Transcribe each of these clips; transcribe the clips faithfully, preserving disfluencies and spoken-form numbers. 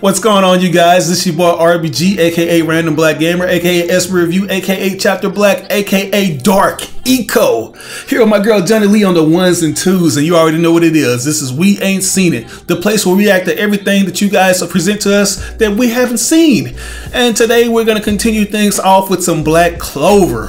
What's going on, you guys? This is your boy R B G, aka Random Black Gamer, aka Esper Review, aka Chapter Black, aka Dark Eco. Here with my girl Johnny Lee on the ones and twos, and you already know what it is. This is We Ain't Seen It, the place where we react to everything that you guys present to us that we haven't seen. And today we're going to continue things off with some Black Clover.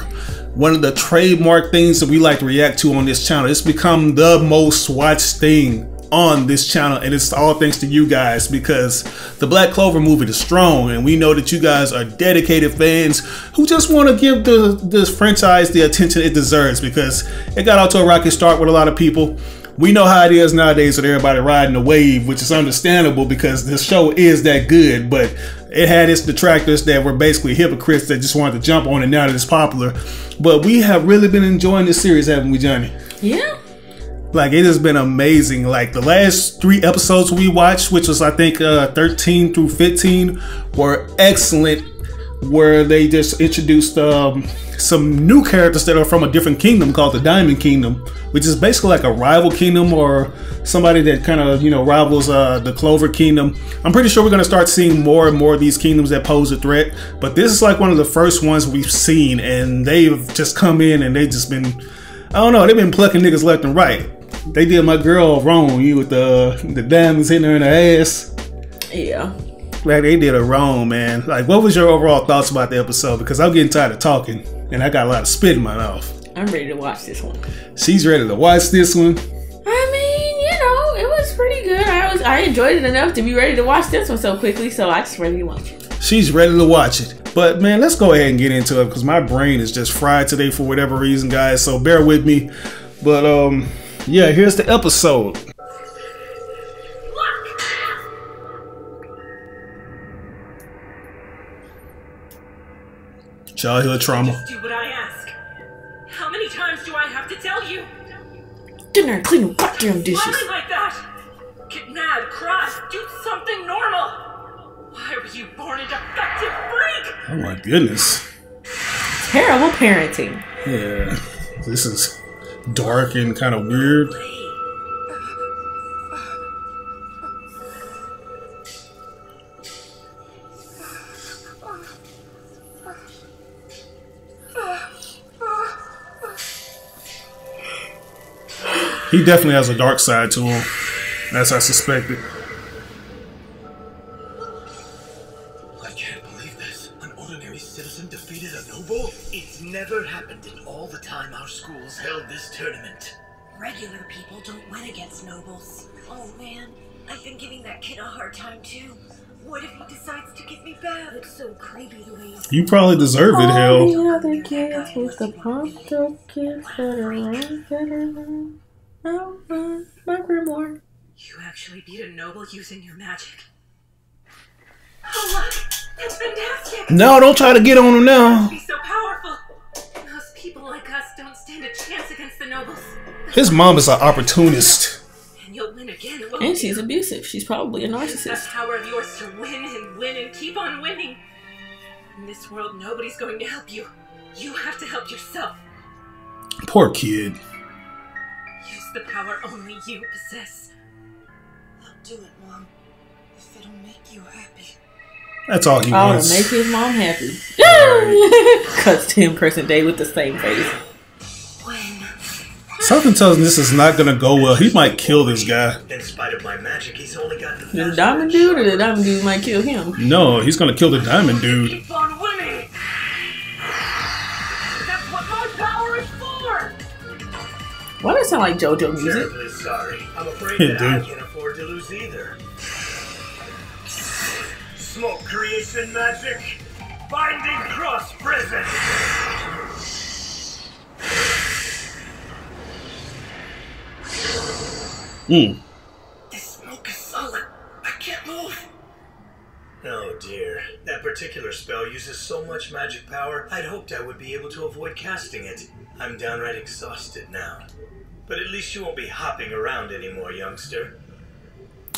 One of the trademark things that we like to react to on this channel. It's become the most watched thing on this channel, and it's all thanks to you guys, because the Black Clover movie is strong, and we know that you guys are dedicated fans who just want to give the, this franchise the attention it deserves, because it got out to a rocky start with a lot of people. We know how it is nowadays with everybody riding the wave, which is understandable because the show is that good, but it had its detractors that were basically hypocrites that just wanted to jump on it now that it's popular. But we have really been enjoying this series, haven't we, Johnny? Yeah. Like, it has been amazing. Like, the last three episodes we watched, which was, I think, uh, thirteen through fifteen, were excellent, where they just introduced um, some new characters that are from a different kingdom called the Diamond Kingdom, which is basically like a rival kingdom or somebody that kind of, you know, rivals uh, the Clover Kingdom. I'm pretty sure we're going to start seeing more and more of these kingdoms that pose a threat, but this is like one of the first ones we've seen, and they've just come in and they've just been, I don't know, they've been plucking niggas left and right. They did my girl wrong, you with the the diamonds hitting her in her ass. Yeah. Like, they did her wrong, man. Like, what was your overall thoughts about the episode? Because I'm getting tired of talking, and I got a lot of spit in my mouth. I'm ready to watch this one. She's ready to watch this one. I mean, you know, it was pretty good. I was I enjoyed it enough to be ready to watch this one so quickly, so I just ready to watch it. She's ready to watch it. But, man, let's go ahead and get into it, because my brain is just fried today for whatever reason, guys, so bear with me. But, um... yeah, here's the episode. Childhood trauma. Just do what I ask. How many times do I have to tell you? Dinner, clean your goddamn dishes. Smiling like that. Get mad, cry, do something normal. Why were you born a defective freak? Oh my goodness. Terrible parenting. Yeah, this is dark and kind of weird. He definitely has a dark side to him, as I suspected. I can't believe this. An ordinary citizen defeated a noble? It's never happened in all the time our schools held this tournament. Regular people don't win against nobles. Oh man, I've been giving that kid a hard time too. What if he decides to give me back? It's so creepy the way you... You probably deserve it, hell. All the other kids with the pumpkin kids that are around, that Oh, uh, my grimoire. You actually beat a noble using your magic. Oh, look, that's fantastic. No, don't try to get on him now. Be so powerful. Most people like us don't stand a chance against the nobles. His mom is an opportunist. And you'll win again. And she's abusive. She's probably a narcissist. That's power of yours to win and win and keep on winning. In this world, nobody's going to help you. You have to help yourself. Poor kid. The power only you possess. I'll do it, Mom. If it'll make you happy. That's all he oh, wants. I'll make his mom happy. Cuts ten percent day with the same face. When... Something tells him this is not going to go well. He might kill this guy. In spite of my magic, he's only got the... The diamond dude, or the diamond dude might kill him? No, he's going to kill the diamond dude. Keep on winning. That's what my power is for. Why does it sound like JoJo music? Terribly sorry. I'm afraid that I can't afford to lose either. Smoke creation magic. Binding cross prison. Mm. This smoke is solid. I can't move. Oh dear. That particular spell uses so much magic power, I'd hoped I would be able to avoid casting it. I'm downright exhausted now. But at least you won't be hopping around anymore, youngster.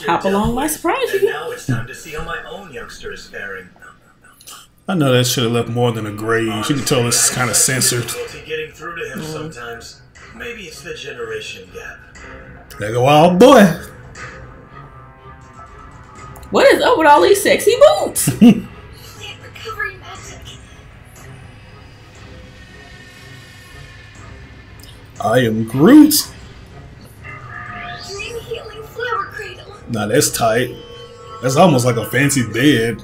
You're Hop along my surprise. And now it's time to see how my own youngster is faring. I know that should have left more than a grade. Honestly, you can tell it's kind of censored. Getting through to him mm. sometimes. Maybe it's the generation gap. There go, wild boy. What is up with all these sexy boots? Plant recovery magic. I am Groot. Green healing flower cradle. Nah, that's tight. That's almost like a fancy bed.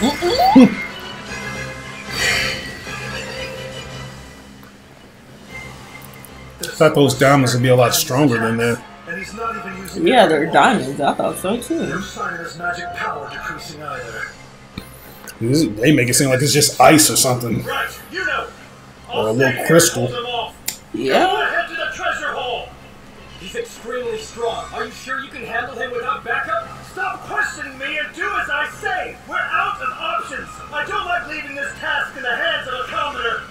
Mm-mm. I thought those diamonds would be a lot stronger than that. Yeah, they're diamonds. I thought so too. This, they make it seem like it's just ice or something. Or a little crystal. Yeah. He's extremely strong. Are you sure you can handle him without backup? Stop questioning me and do as I say. We're out of options. I don't like leaving this task in the hands of a commoner.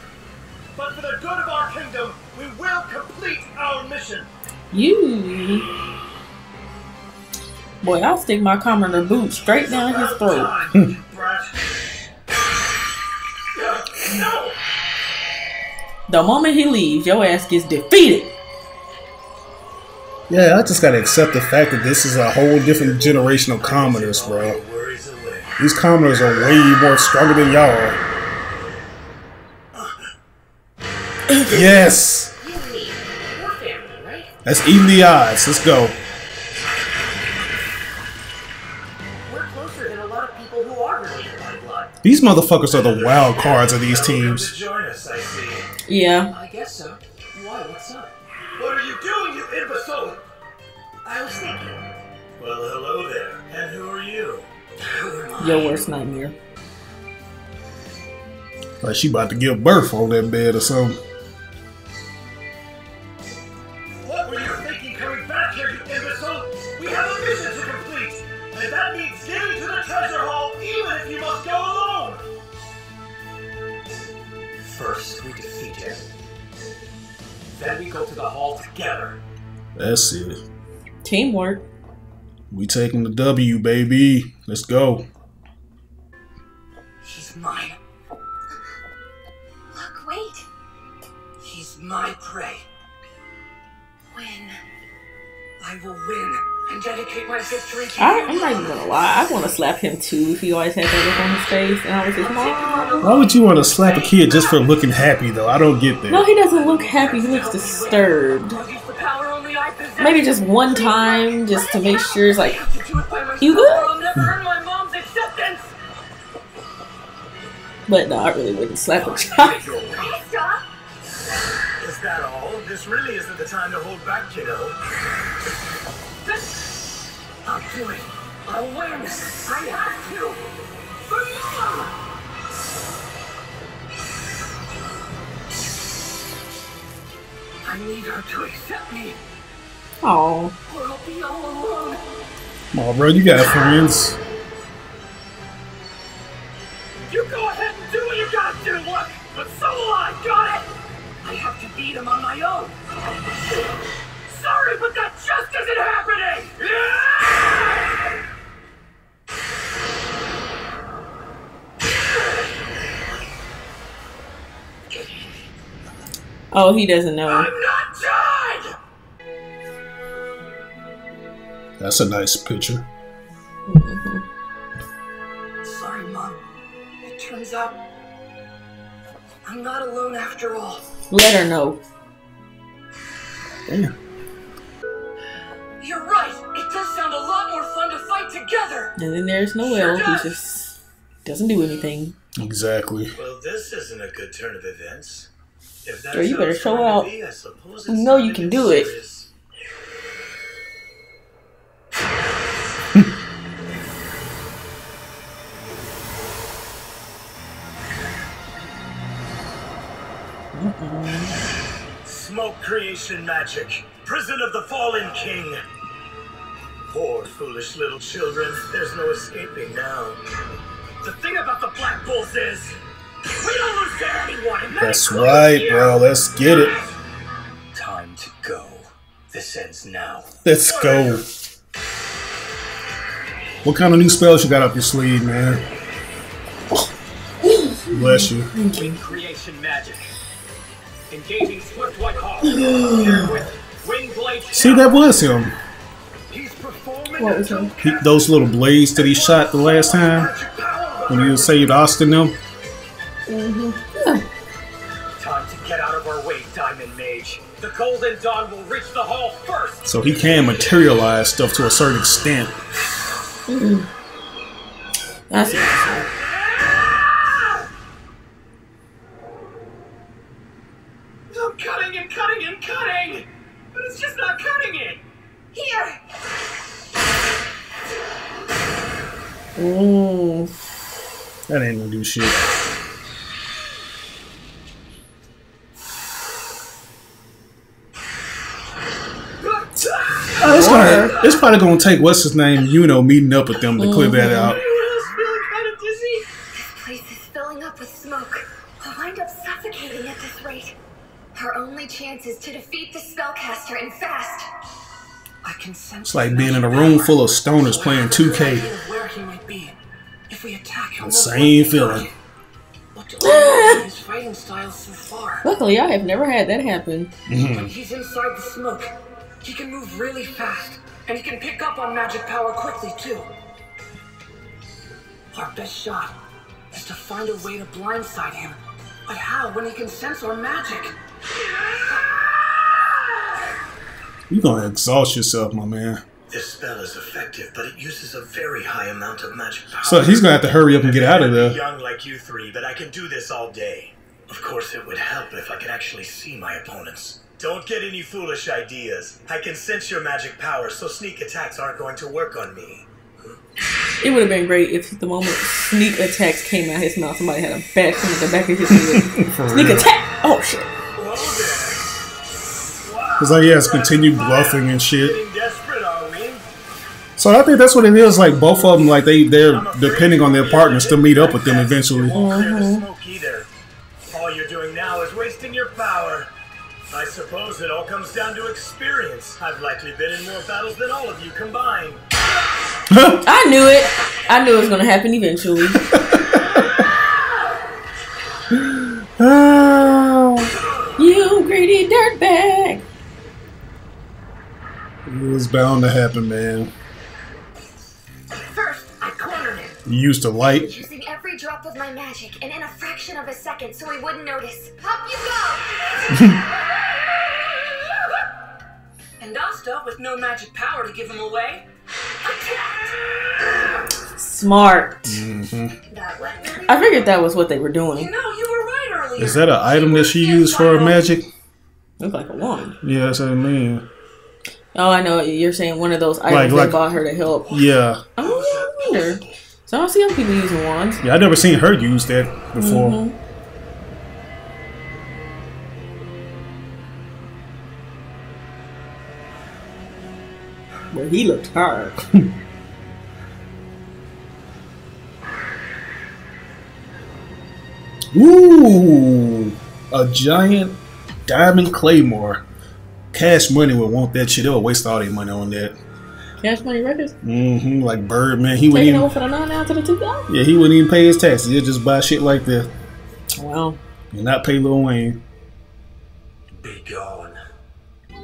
But for the good of our kingdom, we will complete our mission. You. Boy, I'll stick my commoner boot straight down his throat. Time, no. The moment he leaves, your ass gets defeated. Yeah, I just gotta accept the fact that this is a whole different generation of commoners, bro. These commoners are way more stronger than y'all are. Yes! Let's even the odds. Let's go. We're closer than a lot of people who are related by blood. These motherfuckers are the wild cards of these teams. Yeah. I guess so. Why? What's up? What are you doing, you imbecile? I was thinking. Well, hello there. And who are you? Your worst nightmare. Like she about to give birth on that bed or something. What were you thinking coming back here, you imbecile? We have a mission to complete, and that means getting to the treasure hall, even if you must go alone. First, we defeat him. Then we go to the hall together. That's it. Teamwork. We taking the W, baby. Let's go. She's mine. Wait. He's my prey. Win. I will win and dedicate my victory to you. I'm not even gonna lie. I want to slap him too if he always had that look on his face. And I was just, Mom. Why would you want to slap a kid just for looking happy, though? I don't get that. No, he doesn't look happy. He looks disturbed. Maybe just one time, just to make sure it's like, you good? But no, I really wouldn't slap a child. Is that all? This really isn't the time to hold back, kiddo. I'll do it. I'll win. I have to. For you. I need her to accept me. Oh. Or I'll be all alone. Come on, bro. You got friends. You go ahead and do what you gotta do, Luck! But so will I, got it? I have to beat him on my own. Sorry, but that just isn't happening! Yeah! Oh, he doesn't know. I'm not dead! That's a nice picture. Mm-hmm. Sorry, Mom. Turns out I'm not alone after all. Let her know. Damn. You're right. It does sound a lot more fun to fight together. And then there's Noelle, sure who just doesn't do anything. Exactly. Well, this isn't a good turn of events. If that's, girl, you better show out. Be, you know you can do it. Smoke creation magic, prison of the fallen king. Poor foolish little children, there's no escaping now. The thing about the Black Bulls is we don't lose to anyone. That's right, bro. Let's get it. Time to go. This ends now. Let's go. What kind of new spells you got up your sleeve, man? Bless you. Creation magic. Engaging swift white hawk. With See, that was him. What was him? He, those little blades that he shot the last time when you saved Asta and them. Mm-hmm. Time to get out of our way, Diamond Mage. The Golden Dawn will reach the hall first. So he can materialize stuff to a certain extent. Mm-mm. That's it. Ooh. That ain't gonna do shit. Oh, it's, probably, it's probably gonna take what's his name, Yuno, meeting up with them to clear that out. This place is filling up with smoke. We'll wind up suffocating at this rate. Our only chance is to defeat the spellcaster and fast. I can sense it's like being in a room full of stoners playing two K. Same feeling. Luckily, I have never had that happen. Mm-hmm. When he's inside the smoke, he can move really fast, and he can pick up on magic power quickly too. Our best shot is to find a way to blindside him, but how when he can sense our magic? You're gonna exhaust yourself, my man. This spell is effective, but it uses a very high amount of magic power. So he's gonna have to hurry up and get out of there. I'm young like you three, but I can do this all day. Of course, it would help if I could actually see my opponents. Don't get any foolish ideas. I can sense your magic power, so sneak attacks aren't going to work on me. It would have been great if the moment sneak attacks came out of his mouth, somebody had a bat coming at the back of his head. Sneak attack! Oh shit! Because like, yeah, it's continued bluffing and shit. So I think that's what it is. Like both of them, like they they're depending on their partners to meet up with them eventually. Mm-hmm. All you're doing now is wasting your power. I suppose it all comes down to experience. I've likely been in more battles than all of you combined. I knew it. I knew it was gonna happen eventually. Oh. You greedy dirtbag. It was bound to happen, man. Used to light. Using every drop of my magic and in a fraction of a second so he wouldn't notice. Up you go! And Asta with no magic power to give him away. Attacked! Smart. Mm-hmm. I figured that was what they were doing. You know, you were right earlier. Is that an item that she used for her magic? Looks like a wand. Yeah, that's what I mean. Oh, I know. You're saying one of those items like, like, that bought her to help. Yeah. Oh, yeah, I wonder. So I don't see other people using wands. Yeah, I've never seen her use that before. Mm-hmm. Well, he looked tired. Ooh, a giant diamond claymore. Cash Money would want that shit. They'll waste all their money on that. Cash Money Records? Mm-hmm. Like Birdman. He wouldn't even, over for the nine out to the two dollars. Yeah, he wouldn't even pay his taxes. He'll just buy shit like that. Wow. And not pay Lil Wayne. Be gone.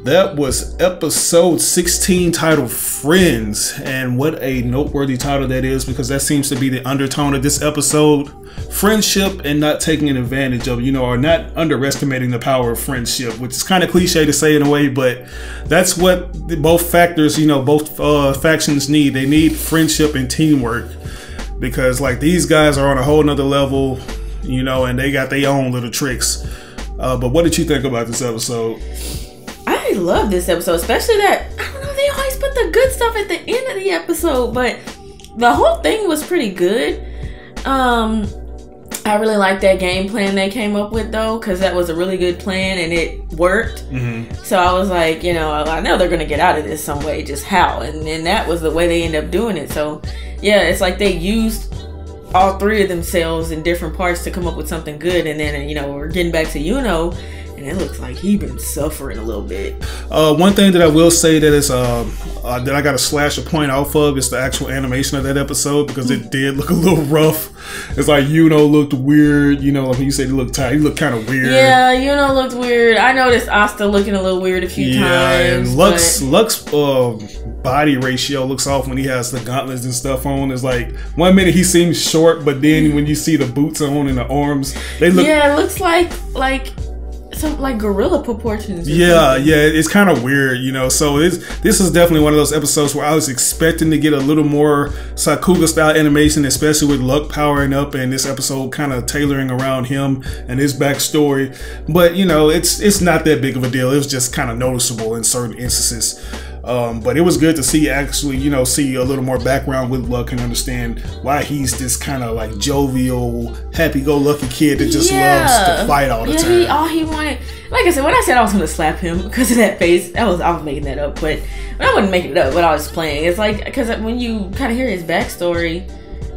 That was episode sixteen, titled Friends. And what a noteworthy title that is, because that seems to be the undertone of this episode. Friendship and not taking advantage of, you know, or not underestimating the power of friendship, which is kind of cliche to say in a way, but that's what both factors, you know, both uh, factions need. They need friendship and teamwork, because like these guys are on a whole nother level, you know, and they got their own little tricks. Uh, but what did you think about this episode? I love this episode, especially that, I don't know, they always put the good stuff at the end of the episode, but the whole thing was pretty good. Um, I really like that game plan they came up with, though, because that was a really good plan, and it worked. Mm-hmm. So I was like, you know, I know they're going to get out of this some way, just how? And then that was the way they end up doing it. So, yeah, it's like they used all three of themselves in different parts to come up with something good, and then, you know, we're getting back to Yuno, and it looks like he's been suffering a little bit. Uh, one thing that I will say that is uh, uh, that I got to slash a point off of is the actual animation of that episode, because it did look a little rough. It's like Yuno looked weird. You know, I mean, you said he looked tired. He looked kind of weird. Yeah, Yuno looked weird. I noticed Asta looking a little weird a few yeah, times. Yeah, Luck's, but... Luck's uh, body ratio looks off when he has the gauntlets and stuff on. It's like one minute he seems short, but then when you see the boots on and the arms, they look... Yeah, it looks like... like Some, like gorilla proportions. Yeah, something. yeah, it's kind of weird, you know. So it's, this is definitely one of those episodes where I was expecting to get a little more Sakuga style animation, especially with Luck powering up and this episode kind of tailoring around him and his backstory. But you know, it's it's not that big of a deal. It was just kind of noticeable in certain instances. Um, but it was good to see, actually, you know, see a little more background with Luck and understand why he's this kind of like jovial, happy-go-lucky kid that just yeah. loves to fight all the yeah, time. He, all he wanted, like I said, when I said I was going to slap him because of that face, that was, I was making that up, but I wasn't making it up, but I was playing. It's like, because when you kind of hear his backstory,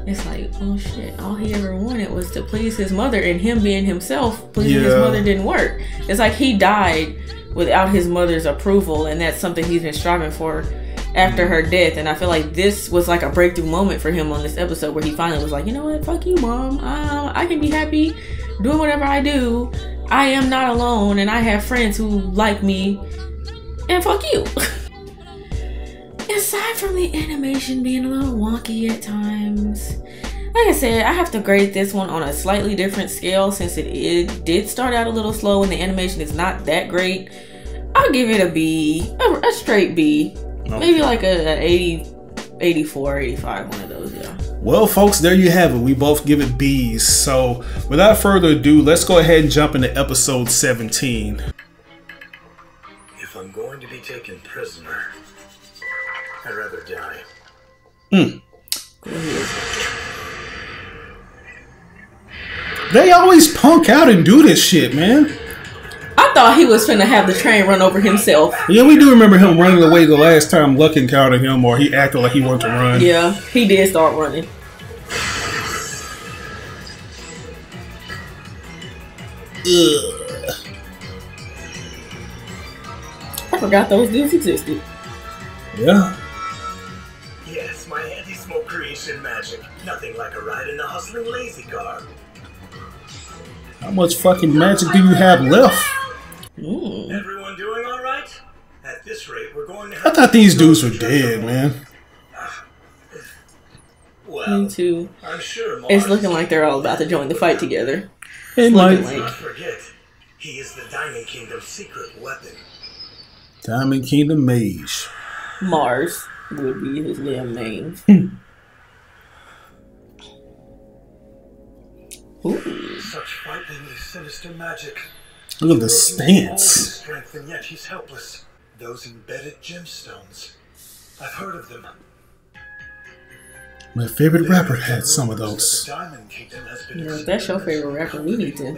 it's like, oh shit, all he ever wanted was to please his mother, and him being himself, pleasing yeah. his mother didn't work. It's like he died without his mother's approval, and that's something he's been striving for after her death. And I feel like this was like a breakthrough moment for him on this episode, where he finally was like, you know what, fuck you, mom, uh, I can be happy doing whatever I do. I am not alone, and I have friends who like me, and fuck you. Aside from the animation being a little wonky at times, like I said, I have to grade this one on a slightly different scale, since it, it did start out a little slow and the animation is not that great. I'll give it a B, a, a straight B, okay. Maybe like a, a eighty, eighty-four, eighty-five, one of those, yeah. Well, folks, there you have it. We both give it B's. So without further ado, let's go ahead and jump into episode seventeen. If I'm going to be taken prisoner, I'd rather die. Hmm. They always punk out and do this shit, man. I thought he was finna have the train run over himself. Yeah, we do remember him running away the last time Luck encountered him, or he acted like he wanted to run. Yeah, he did start running. Ugh. I forgot those dudes existed. Yeah. Yes, my anti-smoke creation magic. Nothing like a ride in a hustling lazy car. How much fucking magic do you have left? Ooh. Everyone doing all right? At this rate, we're going to have I thought these dudes were dead, man. Well, me too. I'm sure Mars it's looking like they're all about to join the fight together. Hey, Mike. Like... forget, he is the Diamond Kingdom's secret weapon. Diamond Kingdom mage. Mars would be his real name. Ooh. Such frighteningly sinister magic. Look at the stance. Strength, and yet he's helpless. Those embedded gemstones. I've heard of them. My favorite rapper had some of those. Yeah, if that's your favorite rapper, we need to.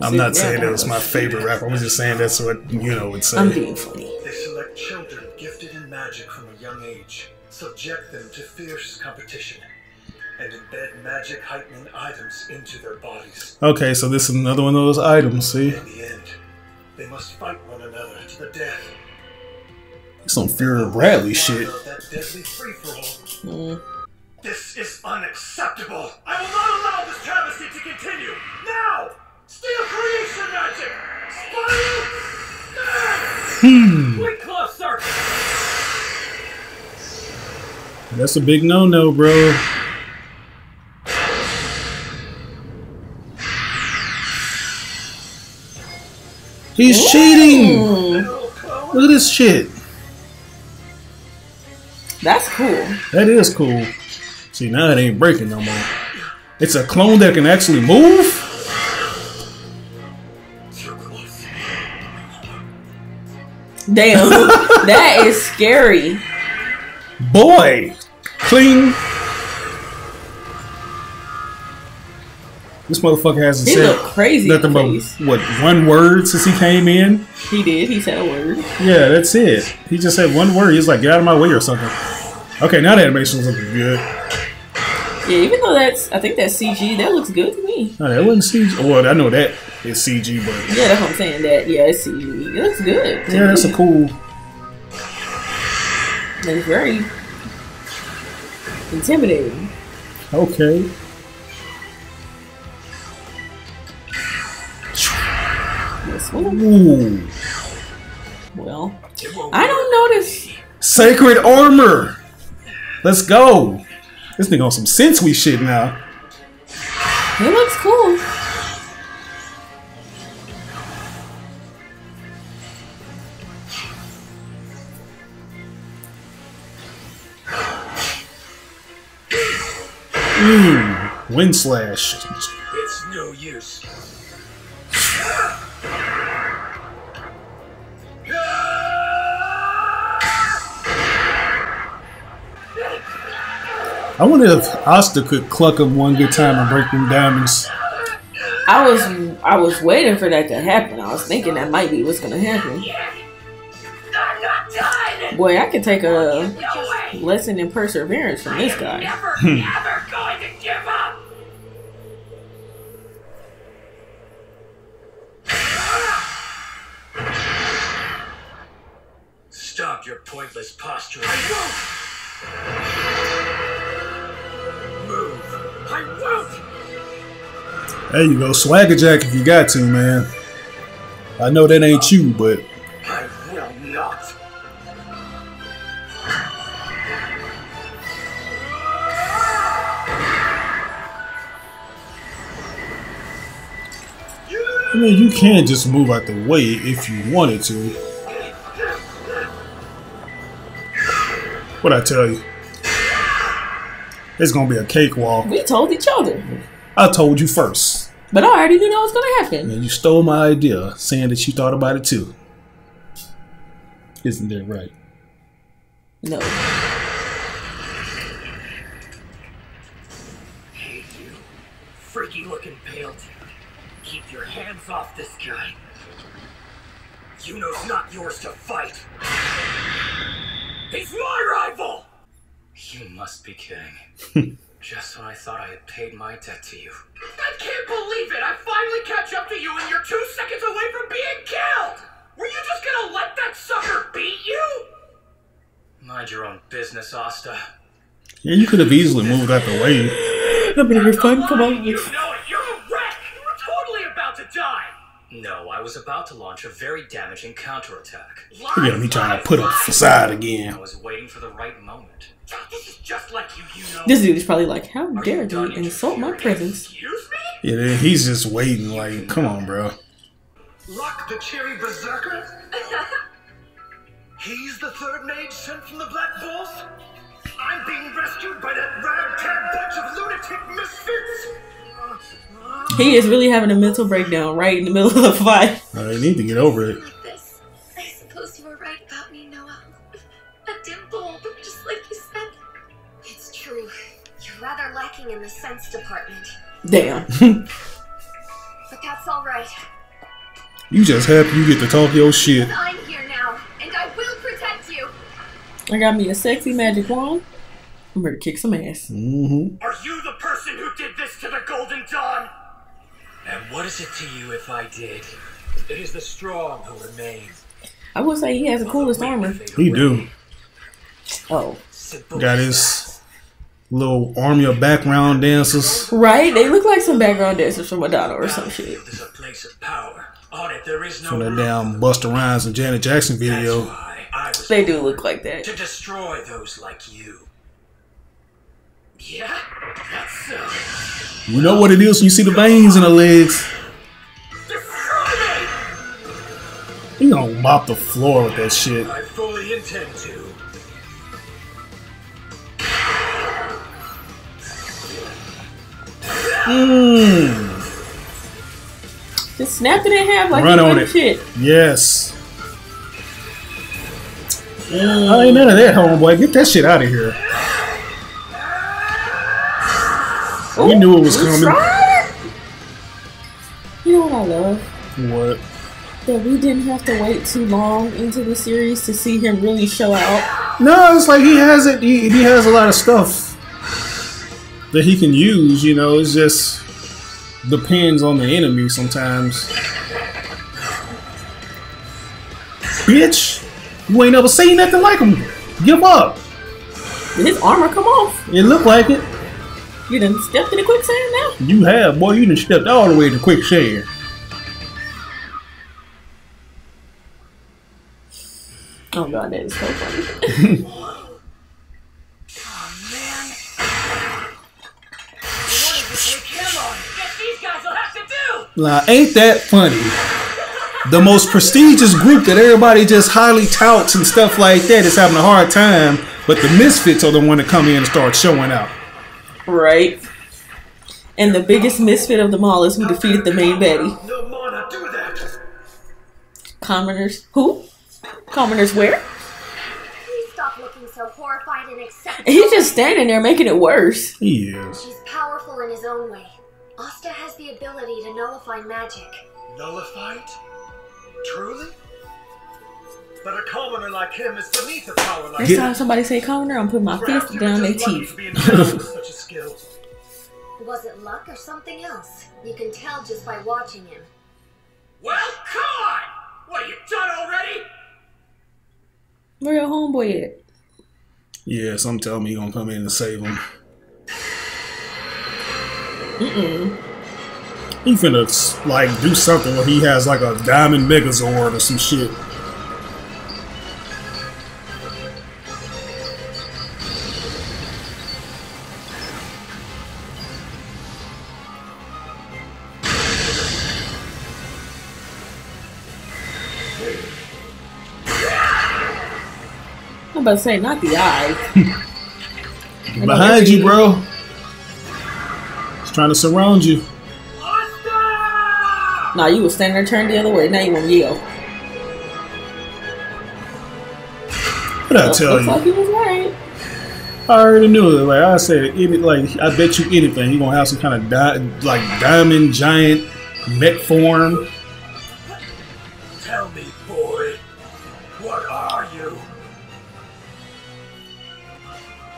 I'm not saying that was my favorite rapper. I'm just saying that's what Yuno would say. I'm being funny. They select children gifted in magic from a young age, subject them to fierce competition, and embed magic heightening items into their bodies. Okay, so this is another one of those items, see? In the end, they must fight one another to the death. Some Fury Bradley shit. Mm. This is unacceptable. I will not allow this travesty to continue. Now! Steal creation magic! Spiral! Hmm. Quick close circle! That's a big no-no, bro. He's Ooh. cheating! Look at this shit. That's cool. That is cool. See, now it ain't breaking no more. It's a clone that can actually move? Damn. That is scary. Boy! Clean. This motherfucker hasn't he said crazy nothing but, what, one word since he came in? He did. He said a word. Yeah, that's it. He just said one word. He's like, get out of my way or something. Okay, now the animation's looking good. Yeah, even though that's, I think that's C G, that looks good to me. No, that wasn't C G. Well, I know that is C G, but... Yeah, that's what I'm saying. That, yeah, it's C G. It looks good. Yeah, me. That's a cool... It was very intimidating. Okay. This one. Ooh. Well, I don't notice. Sacred armor. Let's go. This nigga on some sensory shit now. It looks cool. Mmm. Wind slash. It's no use. I wonder if Asta could cluck him one good time and break them diamonds. I was I was waiting for that to happen. I was thinking that might be what's gonna happen. Boy, I could take a lesson in perseverance from this guy. Hmm. Stop your pointless posturing. Move. I won't. There you go, swagger jack if you got to, man. I know that ain't you, but I will not. I mean, you can just move out the way if you wanted to. What'd I tell you? It's gonna be a cakewalk. We told each other. I told you first. But I already knew that was gonna happen. And you stole my idea, saying that you thought about it too. Isn't that right? No. Hey, you freaky looking pale dude. Keep your hands off this guy. You know it's not yours to fight. He's my rival! You must be kidding. Just when I thought I had paid my debt to you. I can't believe it! I finally catch up to you and you're two seconds away from being killed! Were you just gonna let that sucker beat you? Mind your own business, Asta. Yeah, you could have easily moved out the way. I'm gonna be fun, come on. You know it, you're a wreck! You were totally about to die! No, I was about to launch a very damaging counterattack. Look at me trying to put up the facade again. I was waiting for the right moment. This is just like you, you know. This dude is probably like, how dare you insult my presence? Excuse me? Yeah, he's just waiting like, come on, bro. Luck the cheery berserker? He's the third mage sent from the Black Bulls? I'm being rescued by that ragtag bunch of lunatic misfits! He is really having a mental breakdown right in the middle of the fight. I need to get over it. I suppose you were right about me, Noelle. A dim bulb, just like you said. It's true. You're rather lacking in the sense department. Damn. But that's all right. You just happy you get to talk your shit. I'm here now, and I will protect you. I got me a sexy magic wand. I'm ready to kick some ass. Mm-hmm. Are you the person who did this to the Golden Dawn? And what is it to you if I did? It is the strong who remain. I would say he has the coolest armor. He do. Oh. Got his little army of background dancers. Right? They look like some background dancers from Madonna or some shit. There's a place of power. On it, there is no from that damn Busta Rhymes and Janet Jackson video. They do look like that. To destroy those like you. Yeah, that's so. You know what it is when you see the veins in her legs. He gonna mop the floor with that shit. I fully intend to. Mm. Just snap it in half like run on it. Shit. Yes. Mm. I ain't none of that, homeboy. Get that shit out of here. Ooh, we knew it was coming. Tried? You know what I love? What? That we didn't have to wait too long into the series to see him really show out. No, it's like he has it. He, he has a lot of stuff that he can use. You know, it just depends on the enemy sometimes. Bitch, you ain't ever seen nothing like him. Give up! Did his armor come off? It looked like it. You done stepped in the quicksand now? You have, boy. You done stepped all the way to quicksand. Oh god, that is so funny. Oh man. Guess these guys will have to do. Nah, ain't that funny? The most prestigious group that everybody just highly touts and stuff like that is having a hard time, but the misfits are the one to come in and start showing out. Right. And the biggest misfit of them all is who defeated the main baddie. No more, not do that. Commoners who? Commoners where? Please stop looking so horrified and acceptable. He's just standing there making it worse. He is. She's powerful in his own way. Asta has the ability to nullify magic. Nullify it? Truly? But a commoner like him is beneath a power like him. Next time somebody say commoner, I'm putting my fist down their teeth. Such a skill. Was it luck or something else? You can tell just by watching him. Well, come on! What, are you done already? Where your homeboy at? Yeah, some tell me he gonna come in and save him. Mm-mm. He finna, like, do something where he has, like, a Diamond Megazord or some shit. I'm about to say, not the eye. Behind you, bro. He's trying to surround you. Nah, you was standing there turning the other way. Now you want to yell. What I tell you? Like he was right. I already knew it. Like I said, it, like I bet you anything, he gonna have some kind of di like diamond giant mech form. Tell me, boy, what are you?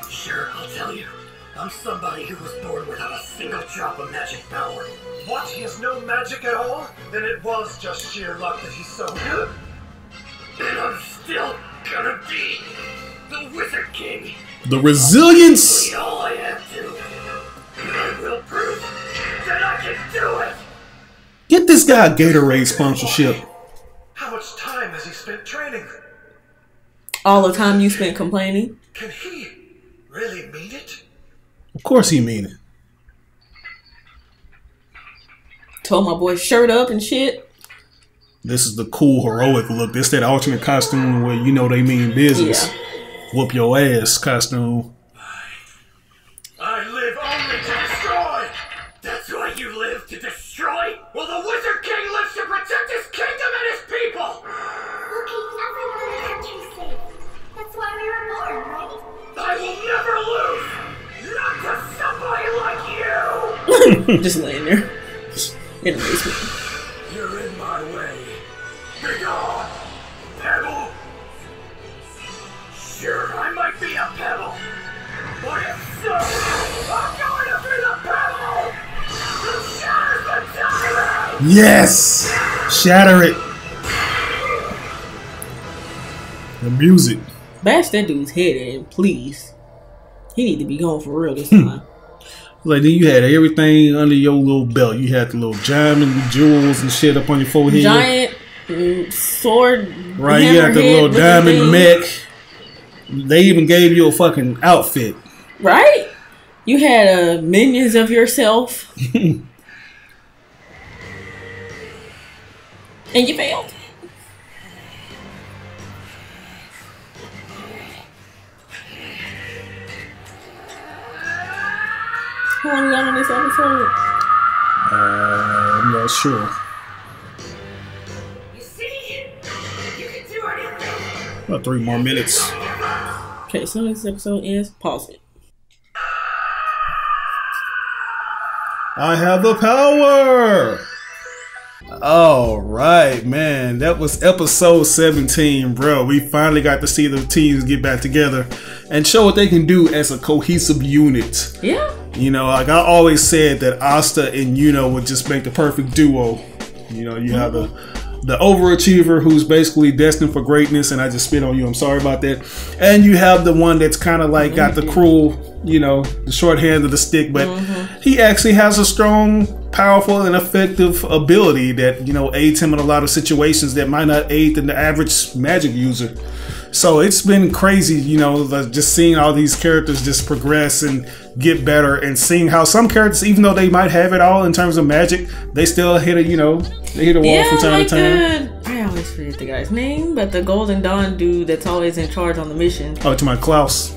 Sure, I'll tell you. I'm somebody who was born without a single drop of magic power. What? He has no magic at all? Then it was just sheer luck that he's so good. And I'm still gonna be the Wizard King. The resilience! That's all I have to. And I will prove that I can do it! Get this guy a Gatorade sponsorship. How much time has he spent training? All the time you spent complaining? Can he really mean it? Of course he mean it. Told my boy shirt up and shit. This is the cool heroic look. This that alternate costume where you know they mean business. Yeah. Whoop your ass costume. I live only to destroy. That's why you live to destroy? Well, the Wizard King lives to protect his kingdom and his people. We'll keep nothing but the country safe. That's why we were born, right? I will never lose. Not to somebody like you! Just laying there. It amazes me. You're in my way. Begone, pebble. Sure, I might be a pebble. But if so, I'm going to be the pebble! Who shatters the diamond! Yes! Shatter it. The music. Bash that dude's head in, please. He need to be gone for real this time. Like, then you had everything under your little belt. You had the little diamond jewels and shit up on your forehead. Giant mm, sword. Right, you had the little diamond mech. They even gave you a fucking outfit. Right? You had uh, minions of yourself. And you failed. Who only got on this episode? Uh, I'm not sure. You see? You can do anything. About three more minutes. Okay, so this episode ends. Pause it. I have the power! Alright, man. That was episode seventeen, bro. We finally got to see the teams get back together and show what they can do as a cohesive unit. Yeah. You know, like I always said that Asta and Yuno would just make the perfect duo. You know, you have the the overachiever who's basically destined for greatness, and I just spit on you, I'm sorry about that. And you have the one that's kind of like got the cruel, you know, the short hand of the stick, but mm-hmm. he actually has a strong, powerful, and effective ability that, you know, aids him in a lot of situations that might not aid the average magic user. So it's been crazy, you know, just seeing all these characters just progress and get better, and seeing how some characters, even though they might have it all in terms of magic, they still hit a, you know, they hit a wall yeah, from time like to time. The, I always forget the guy's name, but the Golden Dawn dude that's always in charge on the mission. Oh, to my Klaus.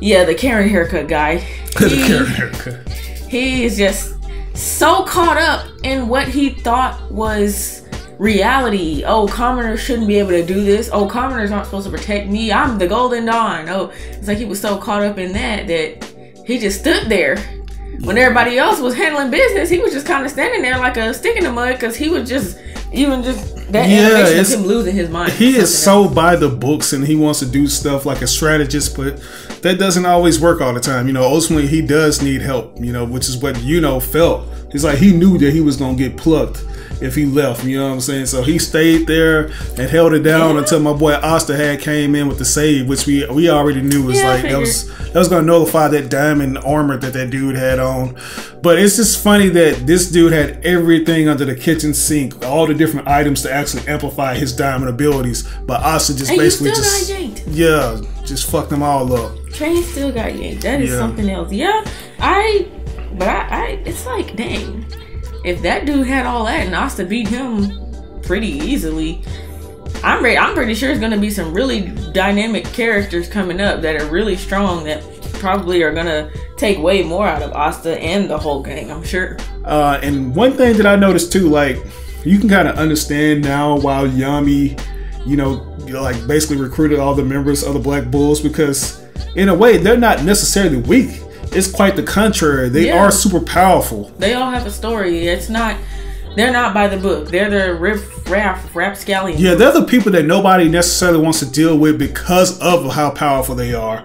Yeah, the Karen haircut guy. the he, Karen haircut. He is just so caught up in what he thought was reality. Oh, commoners shouldn't be able to do this. Oh, commoners aren't supposed to protect me. I'm the Golden Dawn. Oh, it's like he was so caught up in that that he just stood there. When everybody else was handling business, he was just kind of standing there like a stick in the mud, because he was just, even just that yeah, animation of him losing his mind. He is so else. by the books, and he wants to do stuff like a strategist, but that doesn't always work all the time. You know, ultimately he does need help, you know, which is what Yuno felt. It's like he knew that he was going to get plucked if he left, you know what I'm saying? So he stayed there and held it down yeah. until my boy Asta had came in with the save, which we we already knew was yeah, like that was that was gonna nullify that diamond armor that that dude had on. But it's just funny that this dude had everything under the kitchen sink, all the different items to actually amplify his diamond abilities, but Asta just and basically you still just got yanked. yeah just fucked them all up. Train still got yanked. That is yeah. something else. Yeah, I but I, I it's like, dang. If that dude had all that and Asta beat him pretty easily, I'm ready. I'm pretty sure it's going to be some really dynamic characters coming up that are really strong that probably are going to take way more out of Asta and the whole gang, I'm sure. Uh, and one thing that I noticed too, like, you can kind of understand now why Yami, you know, like basically recruited all the members of the Black Bulls, because in a way they're not necessarily weak. It's quite the contrary. They yeah. are super powerful. They all have a story. It's not, they're not by the book. They're the riff-raff, rapscallions. Yeah, they're the people that nobody necessarily wants to deal with because of how powerful they are.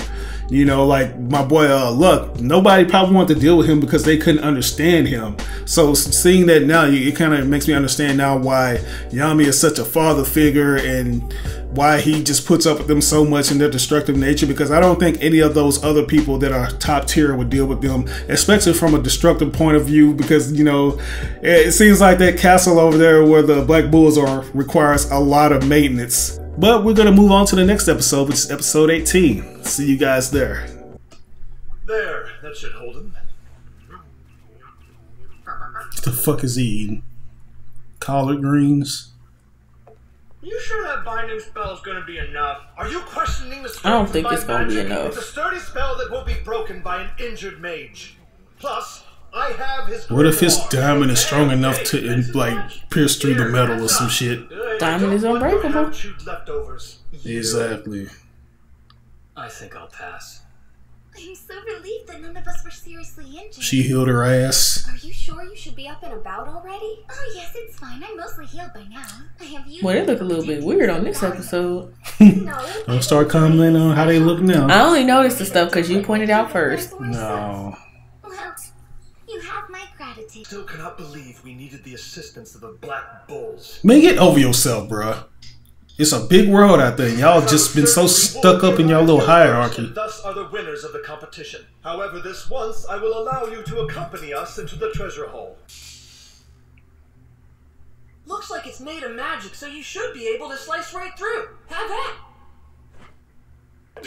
You know, like my boy uh, Luck, nobody probably wanted to deal with him because they couldn't understand him. So seeing that now, it kind of makes me understand now why Yami is such a father figure and why he just puts up with them so much in their destructive nature, because I don't think any of those other people that are top tier would deal with them, especially from a destructive point of view, because, you know, it seems like that castle over there where the Black Bulls are requires a lot of maintenance. But we're going to move on to the next episode, which is episode eighteen. See you guys there. There, that should hold him. What the fuck is he eating? Collard greens? You sure that binding spell is going to be enough? Are you questioning the strength I don't think it's going to be enough. It's a sturdy spell that won't be broken by an injured mage. Plus, I have his... What if his diamond is strong enough to, like, pierce through the metal or some shit? Diamond is unbreakable. Exactly. I think I'll pass. I'm so relieved that none of us were seriously injured. She healed her ass. Are you sure you should be up and about already? Oh yes, it's fine. I'm mostly healed by now. I have you. Well, they look a little bit weird on this episode. Don't start commenting on how they look now. I only noticed the stuff because you pointed out first. No. Well, you have my gratitude. Still cannot believe we needed the assistance of the Black Bulls. Man, get over yourself, bruh. It's a big world out there. Y'all just been so stuck up in y'all little hierarchy. Thus are the winners of the competition. However, this once I will allow you to accompany us into the treasure hole. Looks like it's made of magic, so you should be able to slice right through. Have that.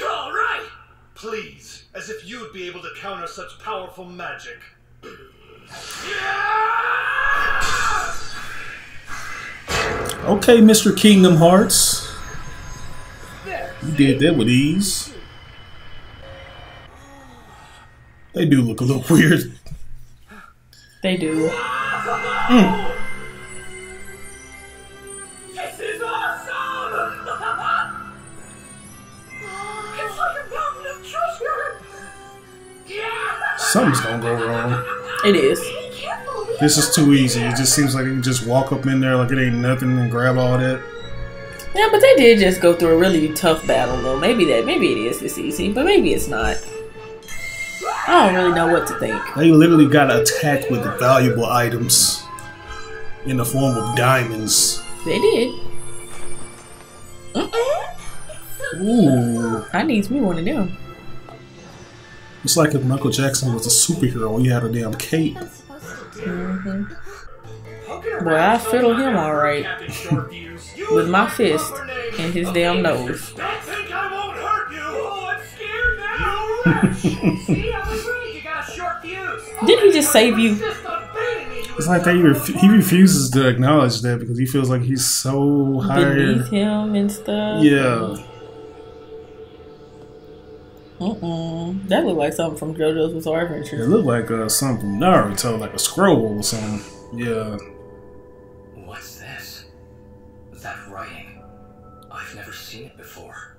All right. Please, as if you'd be able to counter such powerful magic. Yeah! Okay, Mister Kingdom Hearts. You did that with ease. They do look a little weird. They do. Mm. This is awesome! It's like a mountain of treasure! Yeah! Something's gonna go wrong. It is. This is too easy. It just seems like you can just walk up in there like it ain't nothing and grab all that. Yeah, but they did just go through a really tough battle, though. Maybe that, maybe it is this easy, but maybe it's not. I don't really know what to think. They literally got attacked with valuable items in the form of diamonds. They did. Mm-mm. Ooh. I needs me one of them. It's like if Michael Jackson was a superhero, he had a damn cape. Mm-hmm. Well, I fiddle him all right with my fist and his damn nose. Didn't he just save you? It's like that he, ref he refuses to acknowledge that because he feels like he's so higher. Beneath him and stuff. Yeah. Mm-mm. That looked like something from JoJo's Bizarre Adventure. It looked like uh, something from Naruto, like a scroll or something. Yeah. What's this? That writing. I've never seen it before.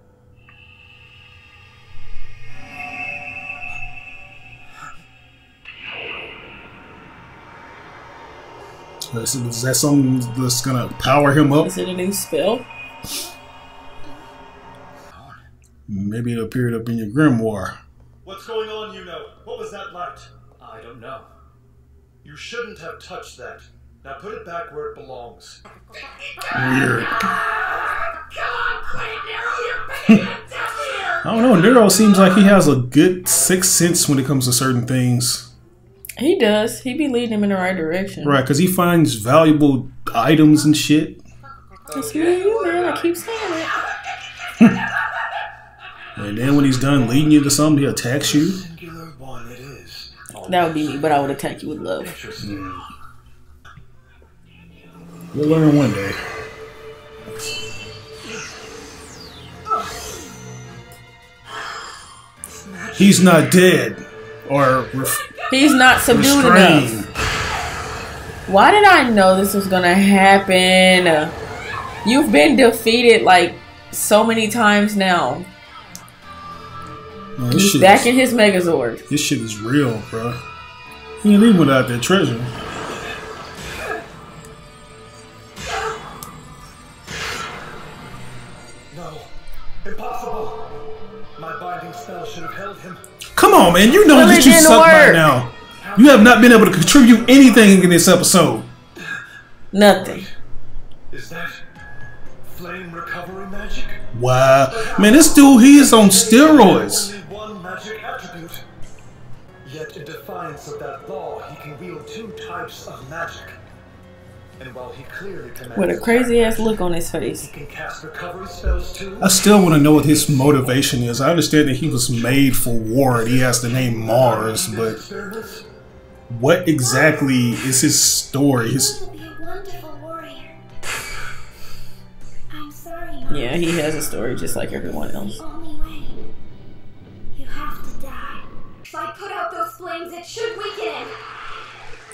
Is, is that something that's gonna power him up? Is it a new spell? Maybe it appeared up in your grimoire. What's going on, Yuno? What was that light? I don't know. You shouldn't have touched that. Now put it back where it belongs. Weird. I don't know. Nero seems like he has a good sixth sense when it comes to certain things. He does. He be leading him in the right direction. Right, because he finds valuable items and shit. It's me, you, man. I keep saying it. And then when he's done leading you to something, he attacks you. That would be me, but I would attack you with love. Mm. We'll learn one day. He's not dead. Or... He's not subdued enough. Why did I know this was gonna happen? You've been defeated like so many times now. Man, He's back is, in his Megazord. This shit is real, bro. He ain't leaving without that treasure. No, impossible. My binding spell should have held him. Come on, man. You know well, that you suck work. Right now. You have not been able to contribute anything in this episode. Nothing. Is that flame recovery magic? Wow. Man, this dude, he is on steroids. Only one magic attribute. Yet in defiance of that law, he can wield two types of magic. And while he clearly commands with a crazy ass look on his face. He can cast recovery spells too. I still want to know what his motivation is. I understand that he was made for war and he has the name Mars, but what exactly is his story? His... Yeah, he has a story just like everyone else. The only way. You have to die. If I put out those flames, it should weaken him.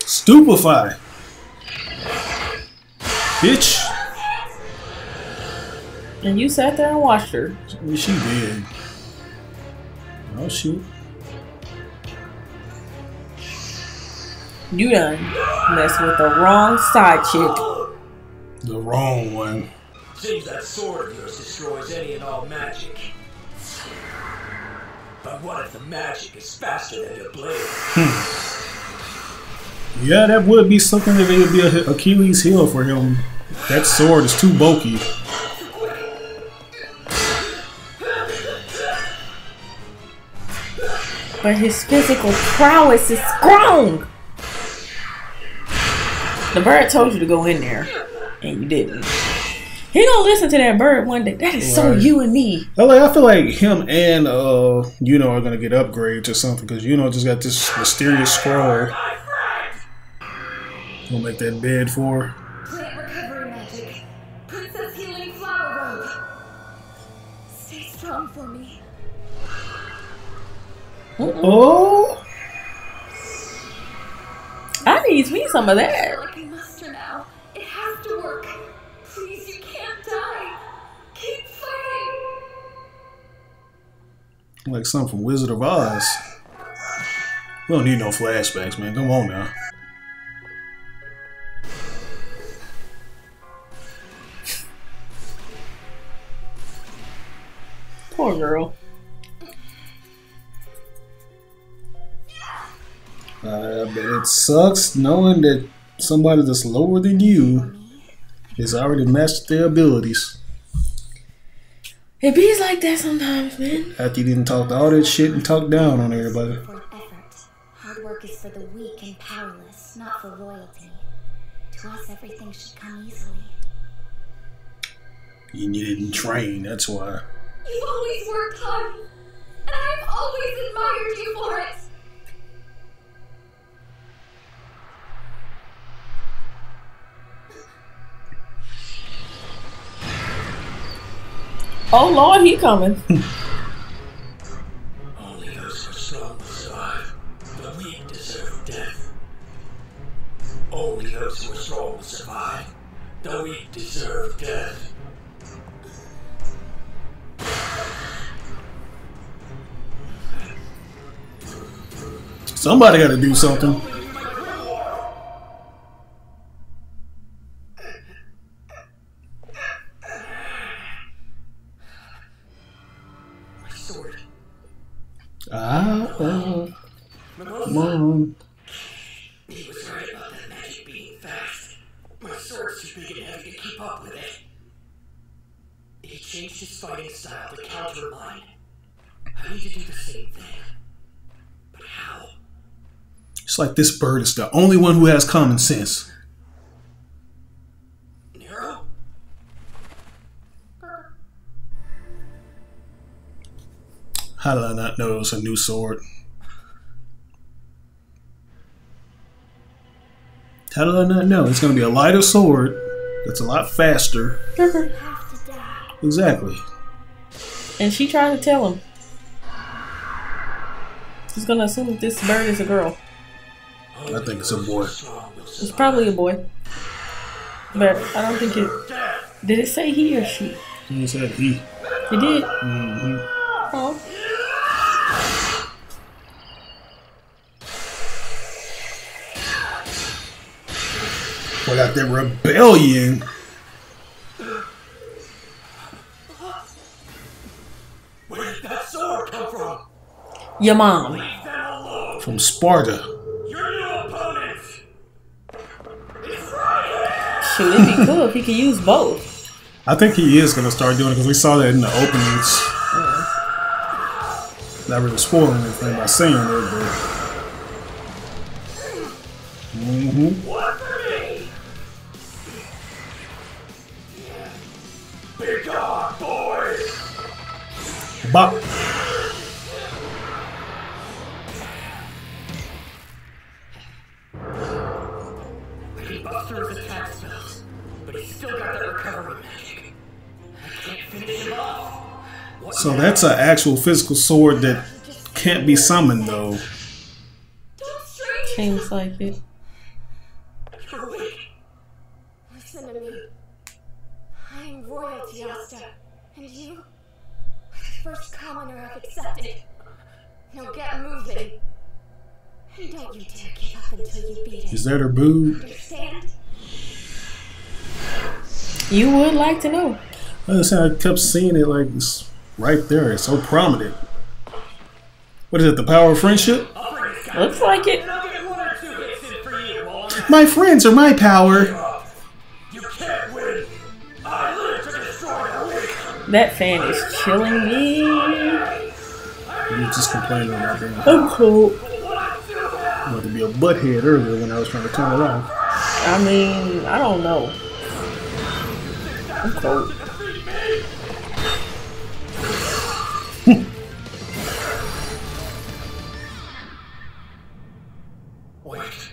Stupefy. Bitch. And you sat there and watched her. She did. Oh shoot. You done messed with the wrong side chick. The wrong one. Seems that sword of yours destroys any and all magic. But what if the magic is faster than your blade? Hmm. Yeah, that would be something that would be a Achilles heel for him. That sword is too bulky. But his physical prowess is strong. The bird told you to go in there, and you didn't. He gonna listen to that bird one day. That is right. So you and me. I, like, I feel like him and uh, Yuno are gonna get upgrades or something because Yuno just got this mysterious scroll. We'll make that bed for her. Plant recovery magic. Princess healing flower robe. Stay strong for me. Uh oh. I need me some of that. I feel like I must her now. It has to work. Please, you can't die. Keep fighting. Like something from Wizard of Oz. We don't need no flashbacks, man. Come on now. Poor girl. I bet it sucks knowing that somebody that's lower than you It's already mastered their abilities. It be like that sometimes, man. After you didn't talk all that shit and talk down on everybody. Hard work is for the weak and powerless, not for royalty. To us, everything should come easily. You didn't train, that's why. You've always worked hard, and I've always admired you for it. Oh Lord, he coming. Only those who are strong will survive. The weak deserve death. Only those who are strong will survive. The weak deserve death. Somebody gotta do something. Ah, uh, Mom. He was right about that magic being fast. My sword's too big and heavy to keep up with it. He changed his fighting style to counter mine. I need to do the same thing. But how? It's like this bird is the only one who has common sense. Nero? How did I not know it was a new sword? How did I not know? It's going to be a lighter sword that's a lot faster. Exactly. And she tried to tell him. She's going to assume that this bird is a girl. I think it's a boy. It's probably a boy. But I don't think it... Did it say he or she? It said he. It did? Mm-hmm. Oh. What out there rebellion? Where did that sword come from? Your mom. From Sparta. Your new opponent. It's right. Shoot, it'd be cool if he could use both. I think he is gonna start doing it because we saw that in the openings. Uh, Not really spoiling anything by saying it, but. Mm-hmm. What? Big dog, boys! Bop! He buffed through his attack spells, but he's still got that recovery magic. I can't finish him off. So that's an actual physical sword that can't be summoned, though. Seems like it. You're weak. Listen to me. I'm royalty, Asta, and you were the first commoner I've accepted. Now get moving. And don't you dare give up until you beat it. Is that her boo? Understand? You would like to know. That's how I kept seeing it, like it's right there. It's so prominent. What is it? The power of friendship? Looks like it. My friends are my power. That fan is chilling me. You just complaining about being I'm cool. I wanted to be a butthead earlier when I was trying to turn it off. I mean, I don't know. I'm cool. Wait,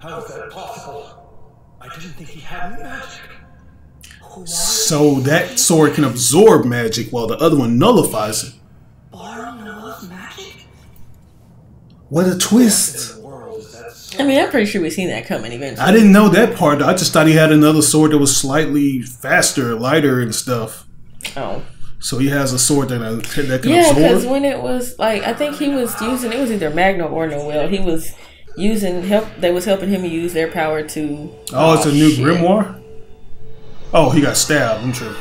how is that possible? I didn't think he had magic. So that sword can absorb magic while the other one nullifies it. What a twist! I mean, I'm pretty sure we've seen that coming eventually. I didn't know that part. I just thought he had another sword that was slightly faster, lighter, and stuff. Oh. So he has a sword that, that can yeah, absorb? Yeah, because when it was, like, I think he was using, it was either Magno or Noelle. He was using, help. they was helping him use their power to... Oh, it's oh, a new shit. grimoire? Oh, he got stabbed, I'm sure.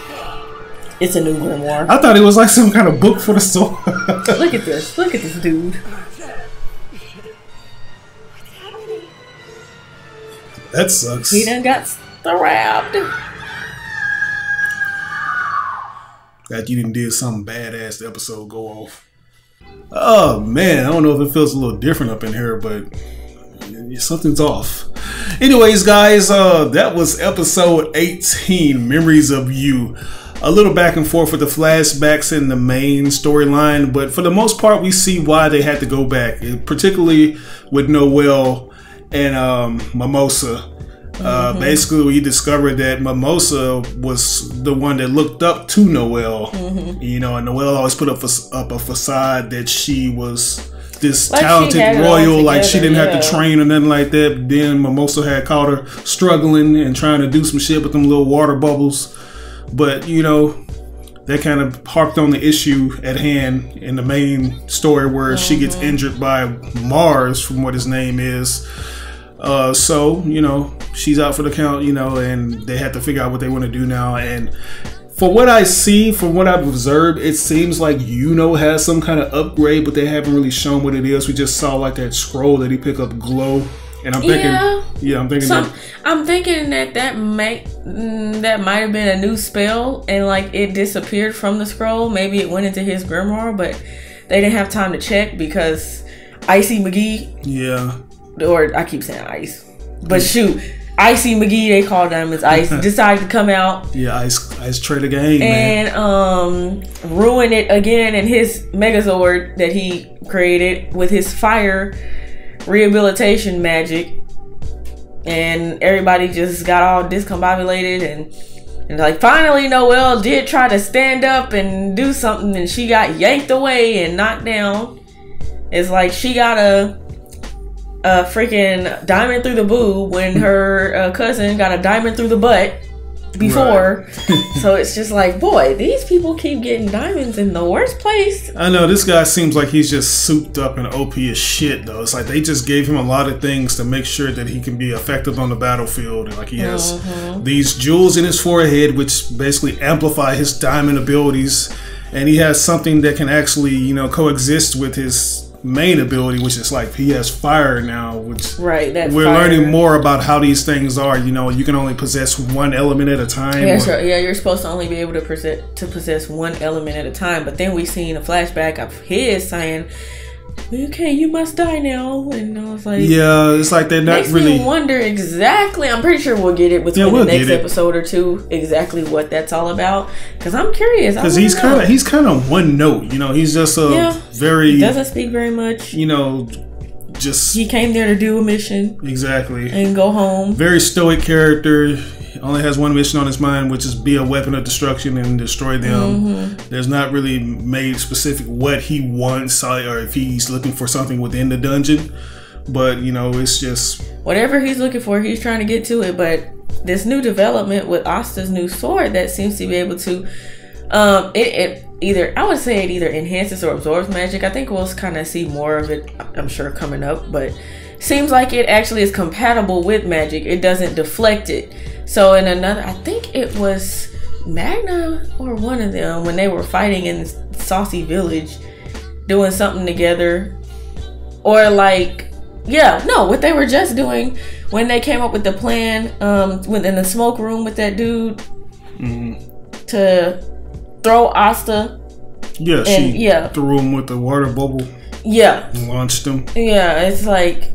It's a new grimoire. I thought it was like some kind of book for the sword. Look at this. Look at this dude. What's happening? That sucks. He done got stabbed. that you didn't did something badass, the episode go off. Oh man, I don't know if it feels a little different up in here, but something's off. Anyways, guys, uh, that was episode eighteen, Memories of You. A little back and forth with the flashbacks in the main storyline, but for the most part, we see why they had to go back, particularly with Noelle and um, Mimosa. Uh, mm-hmm. Basically, we discovered that Mimosa was the one that looked up to Noelle. Mm-hmm. You know, and Noelle always put up, up a facade that she was this like talented royal, like she didn't yeah. have to train or nothing like that. Then Mimosa had caught her struggling and trying to do some shit with them little water bubbles. But, you know, that kind of harped on the issue at hand in the main story where mm-hmm. she gets injured by Mars, from what his name is. Uh, so, you know, she's out for the count, you know, and they have to figure out what they want to do now. And for what I see, from what I've observed, it seems like Yuno has some kind of upgrade, but they haven't really shown what it is. We just saw like that scroll that he picked up, glow. And I'm thinking, yeah, yeah I'm thinking. So that, I'm thinking that that might that might have been a new spell, and like it disappeared from the scroll. Maybe it went into his grimoire, but they didn't have time to check because Icy McGee. Yeah. Or I keep saying Ice, but shoot, Icy McGee, they call them as Ice, decided to come out. Yeah, Ice, Ice Trader Gang, and um, ruin it again. And his Megazord that he created with his fire rehabilitation magic, and everybody just got all discombobulated and. And like finally Noelle did try to stand up and do something, and she got yanked away and knocked down. It's like she got a. Uh, freaking diamond through the boob when her uh, cousin got a diamond through the butt before. Right. So it's just like, boy, these people keep getting diamonds in the worst place. I know, this guy seems like he's just souped up and O P as shit, though. It's like they just gave him a lot of things to make sure that he can be effective on the battlefield. And like he has mm-hmm. these jewels in his forehead, which basically amplify his diamond abilities. And he has something that can actually, you know, coexist with his main ability, which is like he has fire now, which right, that we're fire. Learning more about how these things are. You know, you can only possess one element at a time. Yeah, sure. Yeah, you're supposed to only be able to possess to possess one element at a time. But then we seen a flashback of his saying, "Okay, you must die now," and I was like, "Yeah, it's like they're not makes really." Me wonder exactly. I'm pretty sure we'll get it within yeah, we'll the next episode or two. Exactly what that's all about, because I'm curious. Because he's kind of he's kind of one note. You know, he's just a yeah. very he doesn't speak very much. You know, just he came there to do a mission exactly and go home. Very stoic character. Only has one mission on his mind, which is be a weapon of destruction and destroy them. Mm-hmm. There's not really made specific what he wants or if he's looking for something within the dungeon. But, you know, it's just... whatever he's looking for, he's trying to get to it. But this new development with Asta's new sword that seems to be able to... Um, it, it either I would say it either enhances or absorbs magic. I think we'll kind of see more of it, I'm sure, coming up. But seems like it actually is compatible with magic. It doesn't deflect it. So in another, I think it was Magna or one of them, when they were fighting in Saucy Village, doing something together, or like, yeah, no, what they were just doing when they came up with the plan um, within the smoke room with that dude mm-hmm. to throw Asta. Yeah, and, she yeah. threw him with the water bubble. Yeah. Launched them. Yeah, it's like,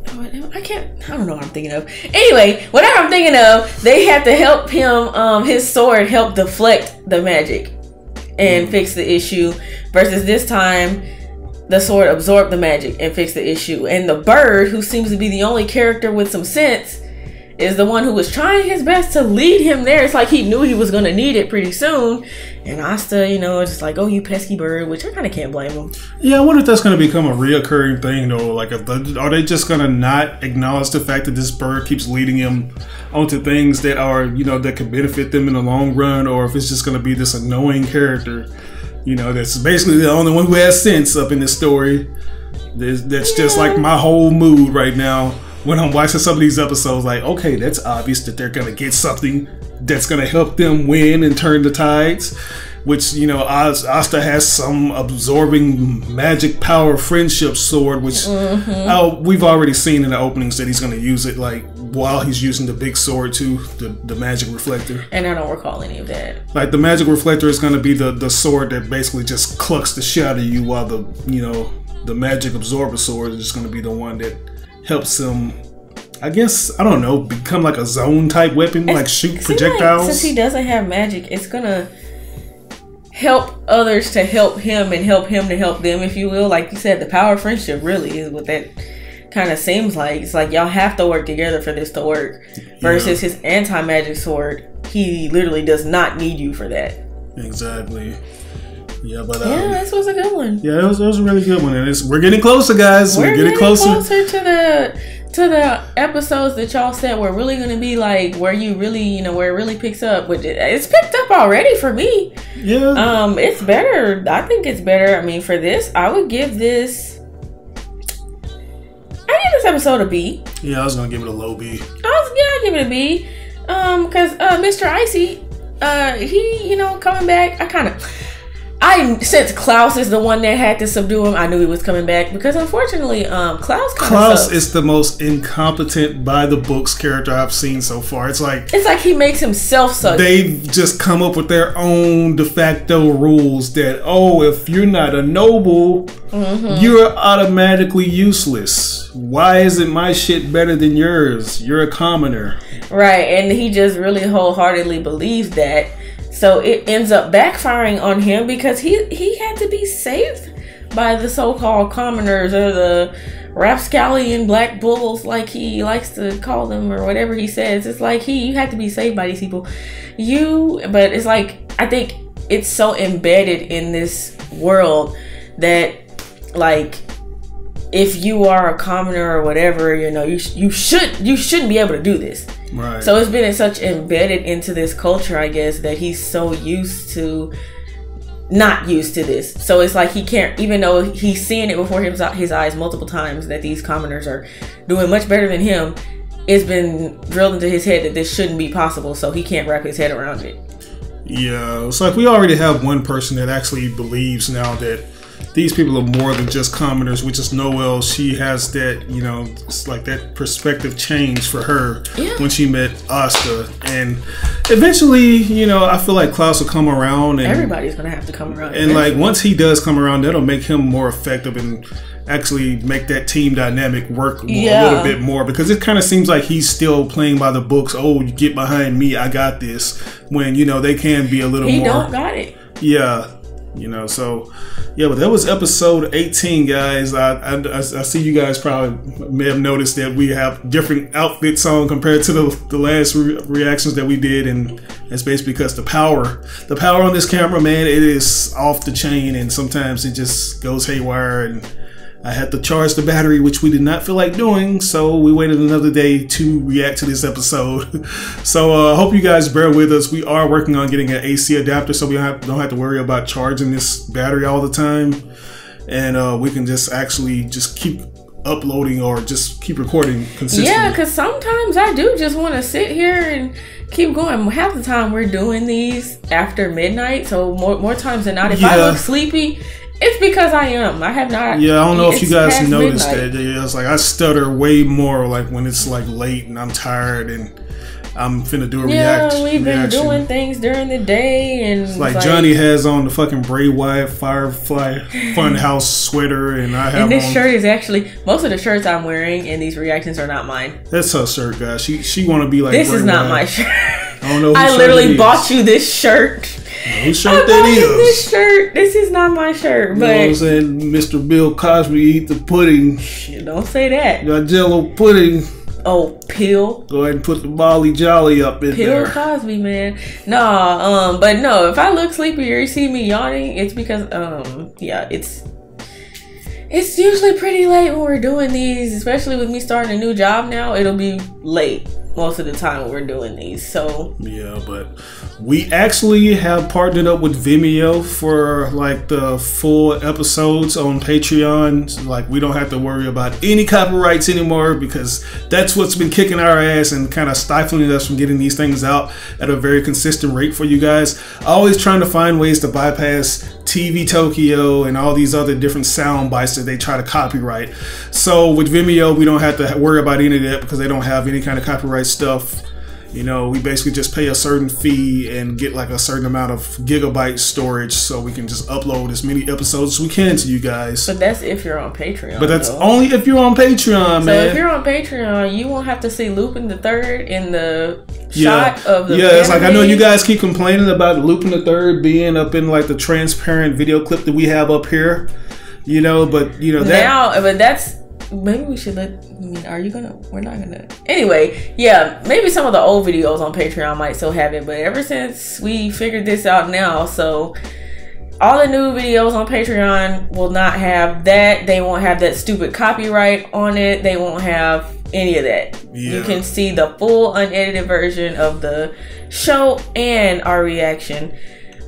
I can't, I don't know what I'm thinking of. Anyway, whatever I'm thinking of, they had to help him, um, his sword help deflect the magic and mm. fix the issue. Versus this time, the sword absorbed the magic and fixed the issue. And the bird, who seems to be the only character with some sense, is the one who was trying his best to lead him there. It's like he knew he was going to need it pretty soon. And Asta, you know, just like, oh, you pesky bird, which I kind of can't blame him. Yeah, I wonder if that's going to become a reoccurring thing, though. Like, if the, are they just going to not acknowledge the fact that this bird keeps leading him onto things that are, you know, that could benefit them in the long run? Or if it's just going to be this annoying character, you know, that's basically the only one who has sense up in this story. There's, that's yeah. just like my whole mood right now. When I'm watching some of these episodes, like, okay, that's obvious that they're going to get something that's going to help them win and turn the tides. Which, you know, Asta has some absorbing magic power friendship sword, which mm-hmm. we've already seen in the openings that he's going to use it, like, while he's using the big sword too, the, the magic reflector. And I don't recall any of that. Like the magic reflector is going to be the, the sword that basically just clucks the shit out of you, while the, you know, the magic absorber sword is just going to be the one that helps him, I guess, I don't know, become like a zone type weapon, it's, like shoot projectiles. Like, since he doesn't have magic, it's going to help others to help him and help him to help them, if you will. Like you said, the power of friendship really is what that kind of seems like. It's like y'all have to work together for this to work, versus yeah. his anti-magic sword, he literally does not need you for that. Exactly. Yeah, but um, yeah, this was a good one. Yeah, it was, it was a really good one, and it's, we're getting closer, guys. We're, we're getting, getting closer. closer to the to the episodes that y'all said were really going to be like where you really, you know, where it really picks up. Which it, it's picked up already for me. Yeah. Um, it's better. I think it's better. I mean, for this, I would give this. I give this episode a B. Yeah, I was gonna give it a low B. I was yeah, I give it a B. Um, cause uh, Mister Icy, uh, he, you know, coming back. I kind of. I since Klaus is the one that had to subdue him, I knew he was coming back, because unfortunately, um, Klaus. Klaus sucks. Is the most incompetent by the books character I've seen so far. It's like it's like he makes himself suck. They've just come up with their own de facto rules that, oh, if you're not a noble, mm-hmm. you're automatically useless. Why isn't my shit better than yours? You're a commoner, right? And he just really wholeheartedly believes that. So it ends up backfiring on him, because he, he had to be saved by the so-called commoners, or the rapscallion Black Bulls, like he likes to call them, or whatever he says. It's like, he, you had to be saved by these people. You, but it's like, I think it's so embedded in this world that, like, if you are a commoner or whatever, you know, you you should you shouldn't be able to do this. Right. So it's been such embedded into this culture, I guess, that he's so used to not used to this. So it's like he can't, even though he's seeing it before his his eyes multiple times that these commoners are doing much better than him, it's been drilled into his head that this shouldn't be possible. So he can't wrap his head around it. Yeah, it's like we already have one person that actually believes now that these people are more than just commoners, which is Noelle. She has that, you know, it's like that perspective change for her yeah. when she met Asta. And eventually, you know, I feel like Klaus will come around. And everybody's going to have to come around. And eventually. Like, once he does come around, that'll make him more effective and actually make that team dynamic work yeah. a little bit more. Because it kind of seems like he's still playing by the books. Oh, you get behind me, I got this. When, you know, they can be a little he more. He don't got it. Yeah. You know, so yeah, but that was episode eighteen, guys. I, I, I see you guys probably may have noticed that we have different outfits on compared to the, the last re reactions that we did, and that's basically because the power, the power on this camera, man, it is off the chain, and sometimes it just goes haywire. And I had to charge the battery, which we did not feel like doing, so we waited another day to react to this episode. So I uh, hope you guys bear with us. We are working on getting an A C adapter, so we don't have, don't have to worry about charging this battery all the time. And uh, we can just actually just keep uploading, or just keep recording consistently. Yeah, because sometimes I do just want to sit here and keep going. Half the time we're doing these after midnight, so more, more times than not, if yeah. I look sleepy, it's because I am. I have not. Yeah, I don't know if you guys noticed midnight. that. Yeah, it's like I stutter way more, like when it's like late and I'm tired and I'm finna do a yeah, reaction. Yeah, we've been reaction. doing things during the day, and it's like, like Johnny has on the fucking Bray Wyatt Firefly Funhouse sweater, and I have. And this on, shirt is actually most of the shirts I'm wearing, and these reactions are not mine. That's her shirt, guys. She she want to be like. This Bray is not Wyatt. my shirt. I don't know. I literally bought you this shirt. Whose shirt I that is? This shirt. This is not my shirt. But you know what I'm saying, Mister Bill Cosby eat the pudding. Shit, don't say that. The Jello pudding. Oh, Pill. Go ahead and put the Molly Jolly up in Pill there. Bill Cosby, man. Nah, um, but no. If I look sleepy or you see me yawning, it's because um, yeah, it's it's usually pretty late when we're doing these, especially with me starting a new job now. It'll be late most of the time when we're doing these, so yeah. But we actually have partnered up with Vimeo for like the full episodes on Patreon. Like, we don't have to worry about any copyrights anymore, because that's what's been kicking our ass and kind of stifling us from getting these things out at a very consistent rate for you guys. Always trying to find ways to bypass T V Tokyo and all these other different sound bites that they try to copyright. So with Vimeo, we don't have to worry about any of that because they don't have any kind of copyright stuff. You know, we basically just pay a certain fee and get like a certain amount of gigabyte storage so we can just upload as many episodes as we can to you guys. But that's if you're on Patreon. But that's though. only if you're on Patreon, so man. So if you're on Patreon, you won't have to see Lupin the Third in the yeah. shot of the Yeah, anime. It's like, I know you guys keep complaining about Lupin the Third being up in like the transparent video clip that we have up here. You know, but you know that. Now, but that's. Maybe we should let, I mean, are you gonna, we're not gonna, anyway, yeah, maybe some of the old videos on Patreon might still have it, but ever since we figured this out now, so all the new videos on Patreon will not have that, they won't have that stupid copyright on it, they won't have any of that. Yeah. You can see the full unedited version of the show and our reaction.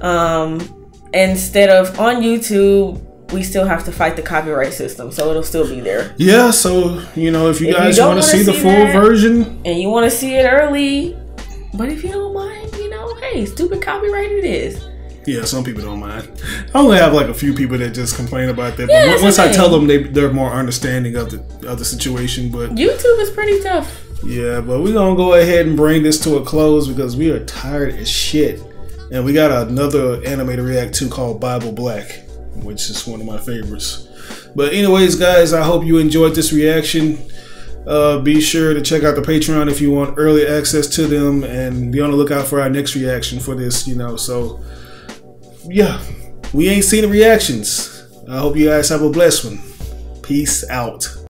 Um, instead of on YouTube, we still have to fight the copyright system, so it'll still be there. Yeah, so you know, if you if guys want to see, see the full that, version, and you want to see it early, but if you don't mind, you know, hey, stupid copyright it is. Yeah, some people don't mind. I only have like a few people that just complain about that. Yeah, but once I tell them, they they're more understanding of the of the situation. But YouTube is pretty tough. Yeah, but we're gonna go ahead and bring this to a close because we are tired as shit, and we got another anime to react to called Bible Black, which is one of my favorites. But anyways, guys, I hope you enjoyed this reaction. Uh, be sure to check out the Patreon if you want early access to them, and be on the lookout for our next reaction for this, you know. So, yeah, we ain't seen the reactions. I hope you guys have a blessed one. Peace out.